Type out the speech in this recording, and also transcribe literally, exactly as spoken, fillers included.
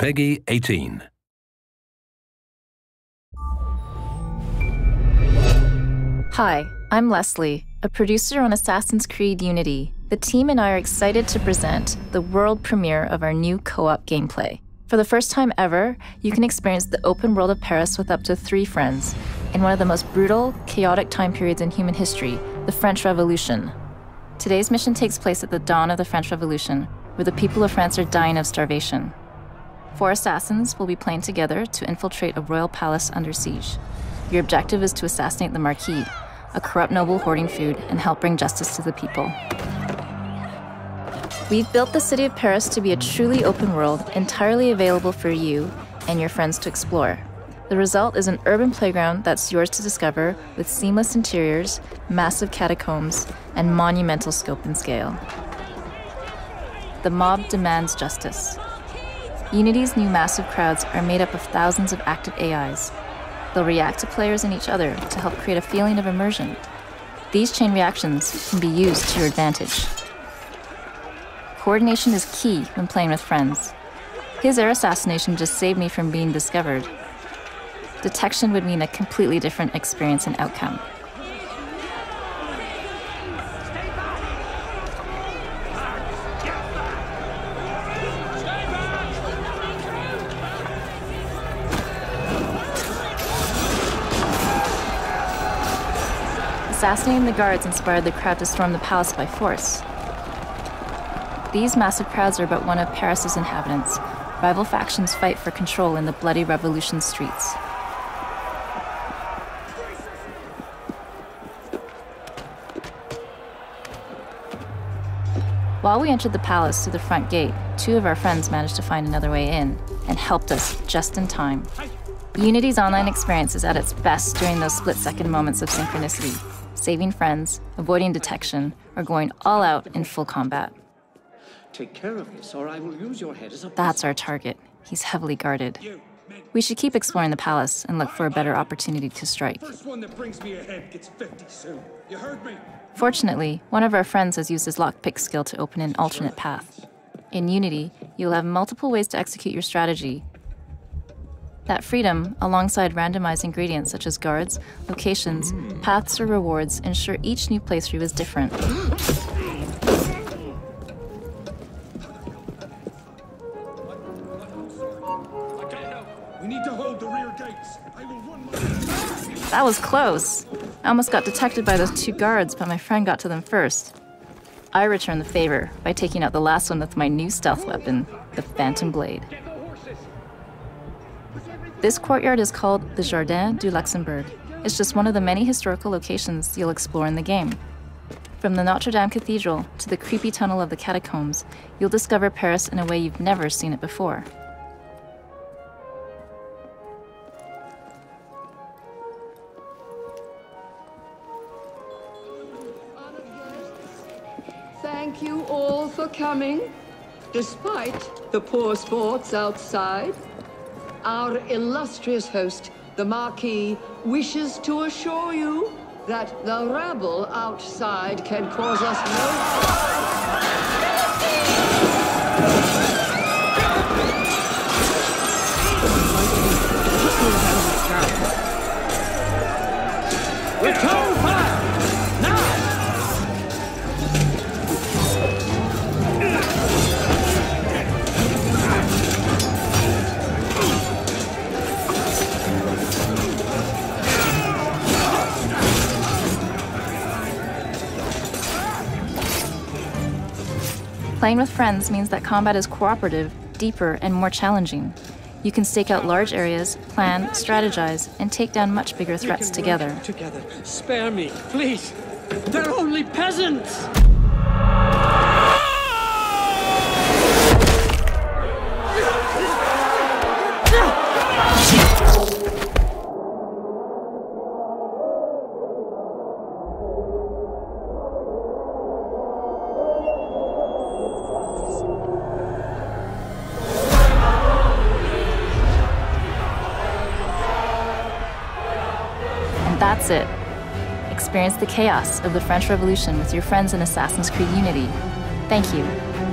Peggy eighteen. Hi, I'm Leslie, a producer on Assassin's Creed Unity. The team and I are excited to present the world premiere of our new co-op gameplay. For the first time ever, you can experience the open world of Paris with up to three friends in one of the most brutal, chaotic time periods in human history, the French Revolution. Today's mission takes place at the dawn of the French Revolution, where the people of France are dying of starvation. Four assassins will be playing together to infiltrate a royal palace under siege. Your objective is to assassinate the Marquis, a corrupt noble hoarding food, and help bring justice to the people. We've built the city of Paris to be a truly open world, entirely available for you and your friends to explore. The result is an urban playground that's yours to discover, with seamless interiors, massive catacombs, and monumental scope and scale. The mob demands justice. Unity's new massive crowds are made up of thousands of active A Is. They'll react to players and each other to help create a feeling of immersion. These chain reactions can be used to your advantage. Coordination is key when playing with friends. His air assassination just saved me from being discovered. Detection would mean a completely different experience and outcome. Assassinating the guards inspired the crowd to storm the palace by force. These massive crowds are but one of Paris's inhabitants. Rival factions fight for control in the bloody revolution streets. While we entered the palace through the front gate, two of our friends managed to find another way in and helped us just in time. Unity's online experience is at its best during those split-second moments of synchronicity, saving friends, avoiding detection, or going all out in full combat. Take care of this, or I will use your head as a... That's our target. He's heavily guarded. We should keep exploring the palace and look for a better opportunity to strike. First one that brings me ahead gets fifty soon. You heard me? Fortunately, one of our friends has used his lockpick skill to open an alternate path. In Unity, you'll have multiple ways to execute your strategy. That freedom, alongside randomized ingredients such as guards, locations, paths, or rewards, ensure each new playthrough is different. We need to hold the rear gates. I will run my... That was close. I almost got detected by those two guards, but my friend got to them first. I returned the favor by taking out the last one with my new stealth weapon, the Phantom Blade. This courtyard is called the Jardin du Luxembourg. It's just one of the many historical locations you'll explore in the game. From the Notre Dame Cathedral to the creepy tunnel of the catacombs, you'll discover Paris in a way you've never seen it before. Thank you all for coming. Despite the poor sports outside, our illustrious host, the Marquis, wishes to assure you that the rabble outside can cause us no... Return fire! Playing with friends means that combat is cooperative, deeper, and more challenging. You can stake out large areas, plan, strategize, and take down much bigger threats together. together. Spare me, please! They're only peasants! That's it. Experience the chaos of the French Revolution with your friends in Assassin's Creed Unity. Thank you.